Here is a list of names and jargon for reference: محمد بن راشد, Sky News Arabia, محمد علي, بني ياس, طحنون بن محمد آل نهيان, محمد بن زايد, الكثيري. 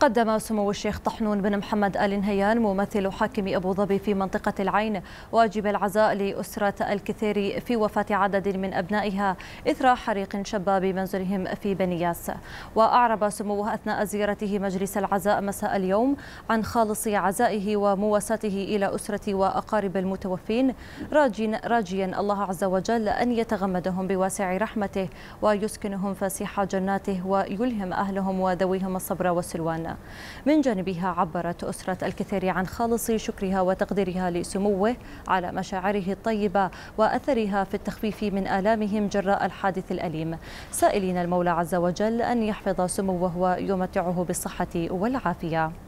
قدم سمو الشيخ طحنون بن محمد آل نهيان ممثل حاكم أبو ظبي في منطقة العين واجب العزاء لأسرة الكثيري في وفاة عدد من أبنائها إثر حريق شب بمنزلهم في بني ياس. وأعرب سموه أثناء زيارته مجلس العزاء مساء اليوم عن خالص عزائه ومواساته إلى أسرة وأقارب المتوفين راجيا الله عز وجل أن يتغمدهم بواسع رحمته ويسكنهم فسيح جناته ويلهم أهلهم وذويهم الصبر والسلوان. من جانبها عبرت أسرة الكثيري عن خالص شكرها وتقديرها لسموه على مشاعره الطيبة وأثرها في التخفيف من آلامهم جراء الحادث الأليم، سائلين المولى عز وجل أن يحفظ سموه ويمتعه بالصحة والعافية.